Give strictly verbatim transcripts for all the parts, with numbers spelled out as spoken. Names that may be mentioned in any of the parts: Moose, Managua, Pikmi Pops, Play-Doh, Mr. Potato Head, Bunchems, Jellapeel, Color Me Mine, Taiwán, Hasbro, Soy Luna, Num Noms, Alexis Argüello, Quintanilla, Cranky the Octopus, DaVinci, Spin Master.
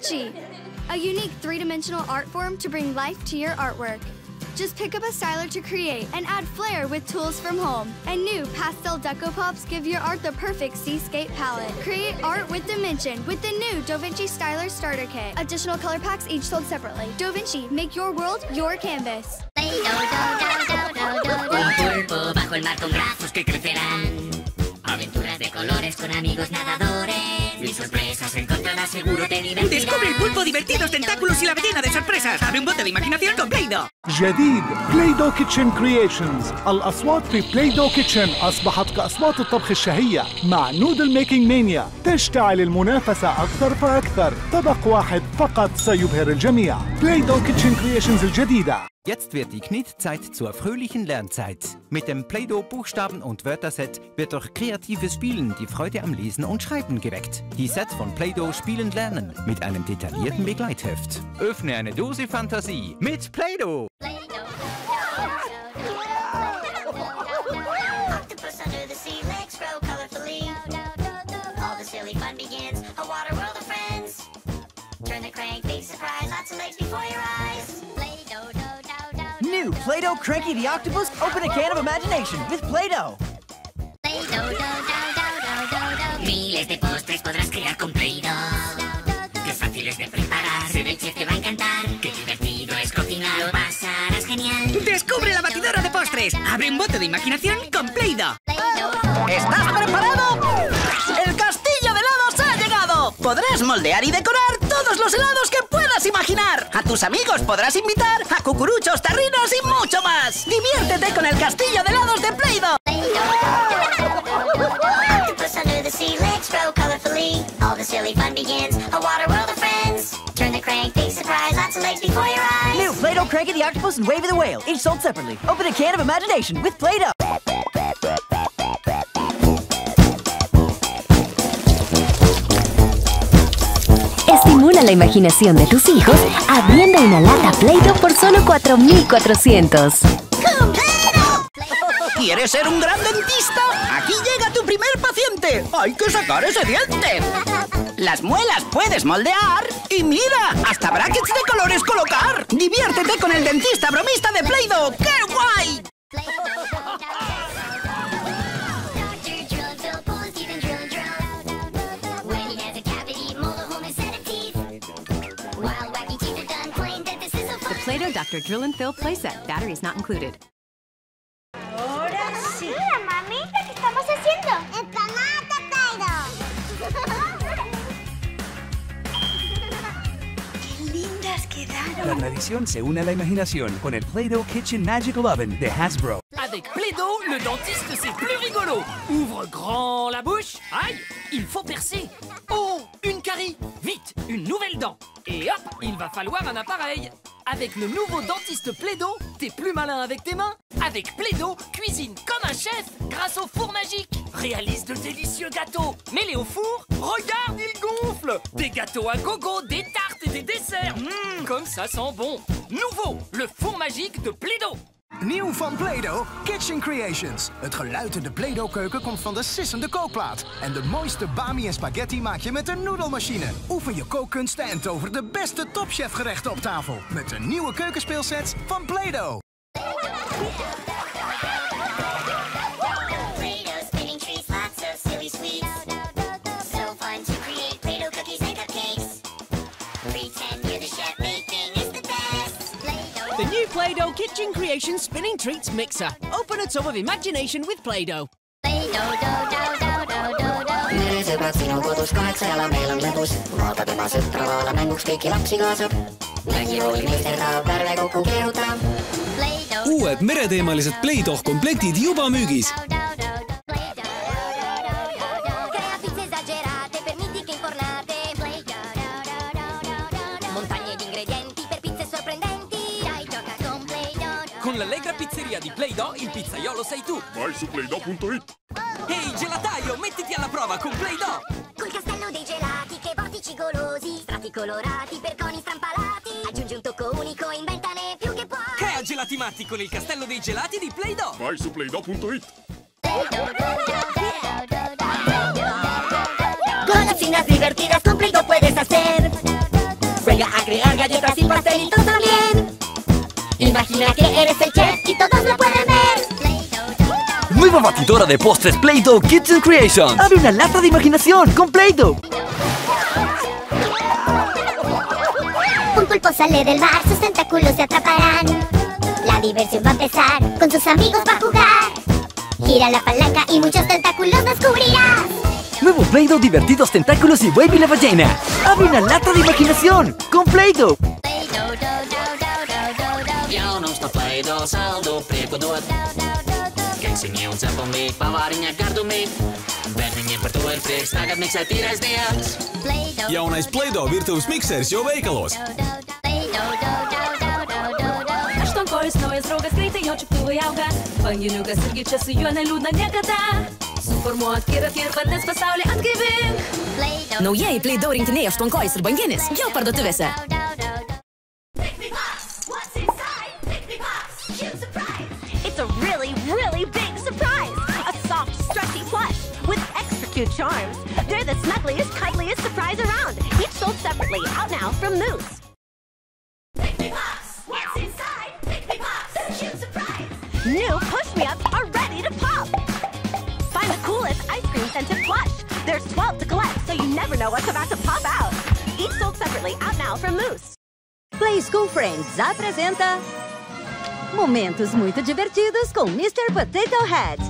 DaVinci, a unique three-dimensional art form to bring life to your artwork. Just pick up a styler to create and add flair with tools from home. And new pastel deco pops give your art the perfect seascape palette. Create art with dimension with the new DaVinci Styler Starter Kit. Additional color packs each sold separately. DaVinci, make your world your canvas. Un pulpo bajo el mar con brazos que crecerán. Aventuras de colores con amigos nadadores. Mis sorpresas encontrarás, seguro te divertirás. Descubre el pulpo, divertidos tentáculos y la belleza de sorpresas. Abre un bote de imaginación con Play-Doh. جديد Play-Doh Kitchen Creations. الأصوات في Play-Doh Kitchen أصبحت كأصوات الطبخ الشهية. مع نودل ميكينج مانيا تشتعل المنافسة أكثر فأكثر. طبق واحد فقط سيبهر الجميع. Play-Doh Kitchen Creations الجديدة. Jetzt wird die Knitzeit zur fröhlichen Lernzeit. Mit dem Play-Doh Buchstaben- und Wörterset wird durch kreatives Spielen die Freude am Lesen und Schreiben geweckt. Die Sets von Play-Doh Spielen lernen mit einem detaillierten Begleitheft. Öffne eine Dose Fantasie mit Play-Doh! New Play-Doh Cranky the Octopus, open a can of imagination with Play-Doh. Miles de postres podrás crear con Play-Doh. Qué fáciles de preparar, se ve que te va a encantar. Qué divertido es cocinar, lo pasarás genial. Descubre la batidora de postres, abre un bote de imaginación con Play-Doh. ¿Estás preparado? El castillo de helados ha llegado. Podrás moldear y decorar todos los helados que puedas imaginar. A tus amigos podrás invitar, a cucuruchos, tarrinos y mucho más. Diviértete con el castillo de helados de Play-Doh. New Play-Doh Cranky the Octopus and Wavy the Whale, each sold separately. Open a can of imagination with Play-Doh. Estimula la imaginación de tus hijos abriendo una lata Play-Doh por solo cuatro mil cuatrocientos. ¿Quieres ser un gran dentista? ¡Aquí llega tu primer paciente! ¡Hay que sacar ese diente! Las muelas puedes moldear y mira, hasta brackets de colores colocar. ¡Diviértete con el dentista bromista de Play-Doh! ¡Qué guay! Play-Doh Doctor Drill and Fill playset. Batteries not included. Ahora sí. Mira, mami, lo que estamos haciendo. ¡Empanada Play-Doh! ¡Qué lindas quedaron! La tradición se une a la imaginación con el Play-Doh Kitchen Magical Oven de Hasbro. Avec Play-Doh, le dentiste c'est plus rigolo. Ouvre grand la bouche. Aïe, il faut percer. Oh, une carie. Vite, une nouvelle dent. Et hop, il va falloir un appareil. Avec le nouveau dentiste Play-Doh, t'es plus malin avec tes mains. Avec Play-Doh, cuisine comme un chef grâce au four magique. Réalise de délicieux gâteaux. Mets-les au four, regarde, ils gonflent. Des gâteaux à gogo, des tartes et des desserts. Mmh, comme ça sent bon. Nouveau, le four magique de Play-Doh. Nieuw van Play-Doh, Kitchen Creations. Het geluid in de Play-Doh keuken komt van de sissende kookplaat. En de mooiste bami en spaghetti maak je met de noedelmachine. Oefen je kookkunsten en tover de beste topchefgerechten op tafel. Met de nieuwe keukenspeelsets van Play-Doh. The new Play-Doh Kitchen Creation Spinning Treats Mixer. Open a tub of imagination with Play-Doh. Uued mereteemalised Play-Doh komplektid juba müügis. Con l'allegra pizzeria di Play-Doh, il pizzaiolo sei tu. Vai su Play-Doh punto it. Ehi, hey, gelataio, mettiti alla prova con Play-Doh. Col castello dei gelati, che vortici golosi, strati colorati per coni strampalati. Aggiungi un tocco unico, inventane più che puoi. Crea gelati matti con il castello dei gelati di Play-Doh. Vai su Play-Doh punto it. Golosinas divertidas con Play-Doh puedes hacer. pastelito también. Imagina que eres el chef y todos lo pueden ver. Nueva batidora de postres Play-Doh Kitchen Creations. Abre una lata de imaginación con Play-Doh. Un pulpo sale del mar, sus tentáculos se atraparán. La diversión va a empezar, con sus amigos va a jugar. Gira la palanca y muchos tentáculos descubrirás. Nuevo Play-Doh, divertidos tentáculos y Wavy la ballena. Abre una lata de imaginación con Play-Doh. Jaunais Play-Doh virtuves mikseris jau veikalos. Kašton kojas naujas draugas greitai jau čiuptuvai auga. Banginiukas irgi čia su juo neliūdna niekada. Suformuok ir atvirbantis pasaulį atgaivink. Naujieji Play-Doh rinkiniai aštuonkojas ir banginis jau parduotuvėse. Pikmi Pops! What's inside? Pikmi Pops! Cute surprise! It's a really, really big surprise! A soft, stretchy plush with extra cute charms. They're the snuggliest, cuddliest surprise around. Each sold separately, out now from Moose. Pikmi Pops! What's inside? Pikmi Pops! They're cute surprise! New push-me-ups are ready to pop! Find the coolest ice cream scented plush. There's twelve to collect, so you never know what's about to pop out. Each sold separately, out now from Moose. Play School Friends apresenta momentos muito divertidos com mister Potato Head.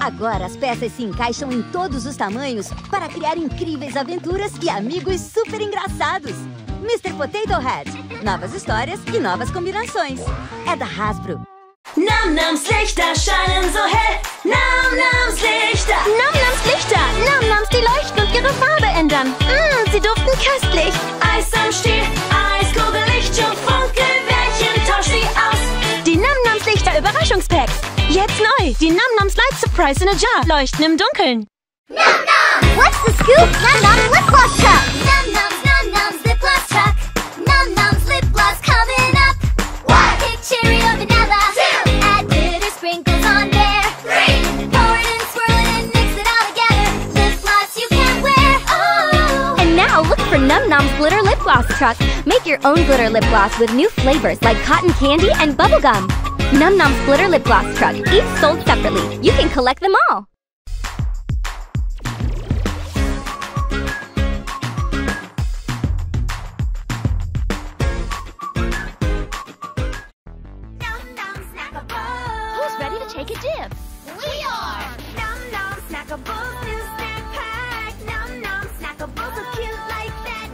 Agora as peças se encaixam em todos os tamanhos para criar incríveis aventuras e amigos super engraçados. mister Potato Head, novas histórias e novas combinações. É da Hasbro. Num Noms Lichter scheinen so hell. Num Noms Lichter. Num Noms Lichter. Num Noms, die leuchten und ihre Farbe ändern. Mmm, sie duften köstlich. Eis am Stiel, Eiskugel, Licht und Funkelbärchen, tausch sie aus. Die Num Noms Lichter Überraschungspacks. Jetzt neu. Die Num Noms Light Surprise in a Jar. Leuchten im Dunkeln. Num Noms. What's the scoop? Num Noms Lip Gloss Truck. Num Noms, Num Noms Lip Gloss Truck. Num Noms Lip Gloss coming up. One big Cheerio vanilla. Two. Add bitter sprinkles on there. Three. Pour it and swirl it and mix it all together. Lip gloss you can wear. Oh. And now look for Num Noms Glitter Lip Gloss Truck. Make your own glitter lip gloss with new flavors like cotton candy and bubblegum. Num Noms Glitter Lip Gloss Truck. Each sold separately. You can collect them all. Take a dip. We are! Num Nom Snackables, new snack pack. Num Nom Snackables, so cute like that.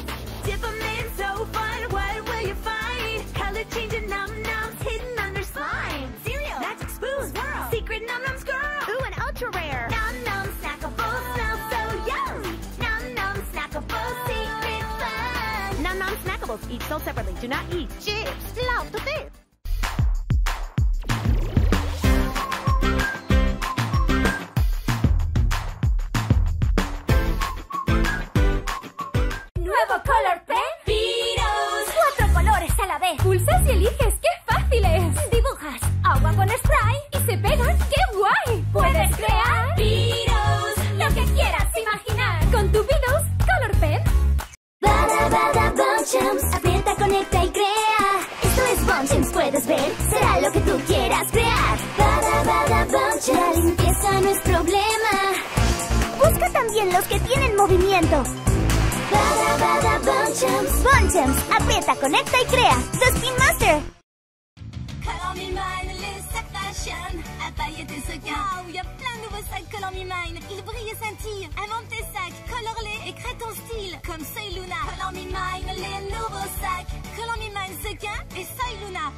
Dip them in, so fun, what will you find? Color changing Num Noms hidden under slime. Cereal, magic spoons, swirl, secret Num Noms girl. Ooh, an ultra rare. Num Nom Snackables smell so yum. Num Nom Snackables, secret fun. Num Nom Snackables, each sold separately. Do not eat chips. Love to dip. Pulsas y eliges, ¡qué fácil es! Dibujas agua con spray y se pegan, ¡qué guay! Puedes crear Beatles, lo que quieras imaginar. Con tu Beatles Color Pen. Bada bada Bunchems, aprieta, conecta y crea. Esto es Bunchems, puedes ver, será lo que tú quieras crear. Bada bada Bunchems, la limpieza no es problema. Busca también los que tienen movimiento. Bada bada Bunchems, Bunchems, aprieta, conecta y crea. The Spin Master. Color Me Mine, les sacs fashion. A paillettes et sequins. Wow, y a plein de nouveaux sacs Color Me Mine. Ils brillent et scintillent. Invente tes sacs, colore-les et crée ton style. Comme Soy Luna. Color Me Mine, les nouveaux sacs. Color Me Mine, sequins et Soy Luna.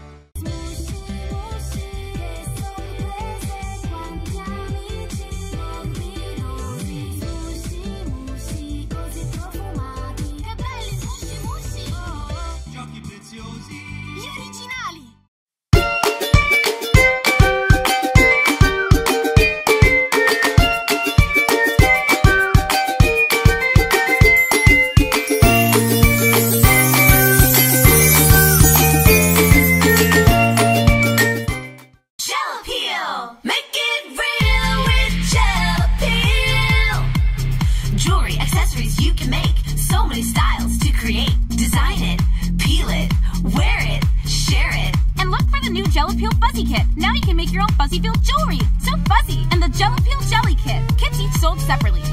Jewelry, accessories you can make. So many styles to create. Design it, peel it, the new Jellapeel Fuzzy Kit. Now you can make your own fuzzy-filled jewelry. So fuzzy! And the Jellapeel Jelly Kit. Kits each sold separately.